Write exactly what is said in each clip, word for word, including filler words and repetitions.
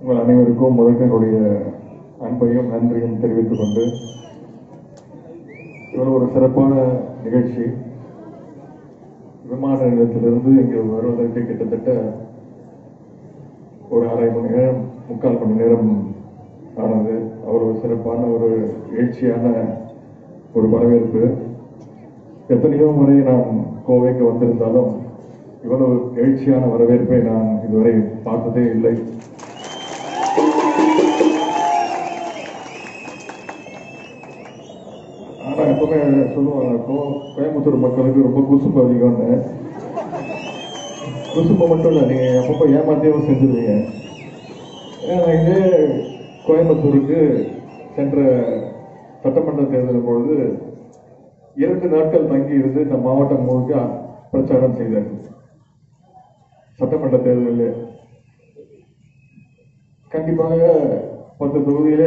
உங்கள் அனைவருக்கும் முதல் என்னுடைய அன்பையும் நன்றியும் தெரிவித்துக் கொண்டு இவர் ஒரு சிறப்பான நிகழ்ச்சி விமான நிலையத்திலிருந்து இங்கு வருவதற்கு கிட்டத்தட்ட ஒரு அரை மணி நேரம் முக்கால் மணி நேரம் ஆனது. அவர் ஒரு சிறப்பான ஒரு எழுச்சியான ஒரு வரவேற்பு. எத்தனையோ முறை நான் கோவைக்கு வந்திருந்தாலும் இவ்வளவு எழுச்சியான வரவேற்பை நான் இதுவரை பார்த்ததே இல்லை. ஆனால் எப்பவுமே சொல்லுவாங்க கோயம்புத்தூர் மக்களுக்கு ரொம்ப குசும்பு அதிகம்னு. குசும்பு மட்டும் இல்லை, நீங்கள் எப்பப்போ ஏமாத்தியும் செஞ்சுருவீங்க. ஏன்னா இதே கோயம்புத்தூருக்கு சென்ற சட்டமன்ற தேர்தலின் பொழுது இரண்டு நாட்கள் தங்கி இருந்து இந்த மாவட்டம் முழுக்க பிரச்சாரம் செய்தார். சட்டமன்ற தேர்தலில் கண்டிப்பாக பத்து தொகுதியிலே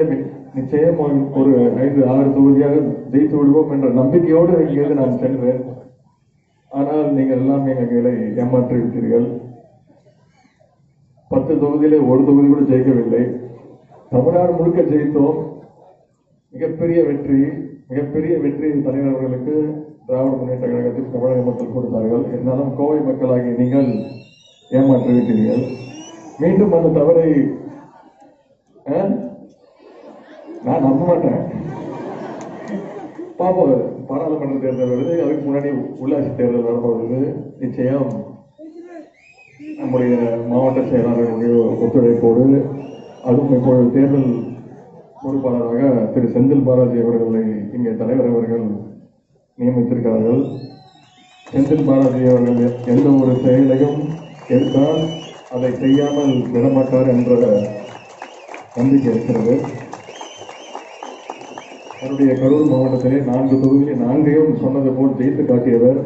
நிச்சயம் ஒரு ஐந்து ஆறு தொகுதியாக ஜெயித்து விடுவோம் என்ற நம்பிக்கையோடு இங்கிருந்து நான் சென்றேன். ஆனால் நீங்கள் எல்லாம் எங்களை ஏமாற்றி இருக்கிறீர்கள். பத்து தொகுதியிலே ஒரு தொகுதி கூட ஜெயிக்கவில்லை. தமிழ்நாடு முழுக்க ஜெயித்தோம். மிகப்பெரிய வெற்றி மிகப்பெரிய வெற்றி தலைவர்களுக்கு திராவிட முன்னேற்ற கழகத்தில் தமிழக மக்கள் கொடுத்தார்கள். இருந்தாலும் கோவை மக்களாகிய நீங்கள் ஏமாற்றிவிட்டீர்கள். மீண்டும் அந்த தவறை நான் நம்ப மாட்டேன். பாப்போம், பாராளுமன்ற தேர்தல் வருது, அதுக்கு முன்னாடி உள்ளாட்சி தேர்தல் வரும்போது நிச்சயம் நம்முடைய மாவட்ட செயலாளர்களுடைய ஒத்துழைப்போடு, அதுவும் இப்பொழுது தேர்தல் பொறுப்பாளராக திரு செந்தில் பாலாஜி அவர்களை இங்கே தலைவர் அவர்கள் நியமித்திருக்கிறார்கள். செந்தில் பாலாஜி அவர்கள் எந்த ஒரு செயலையும் எடுத்தால் அதை செய்யாமல் விடமாட்டார் என்ற நம்பிக்கை இருக்கிறது. அவருடைய கரூர் மாவட்டத்திலே நான்கு தொகுதியை நான்கையும் சொன்னது போல் ஜெயித்து காட்டியவர்.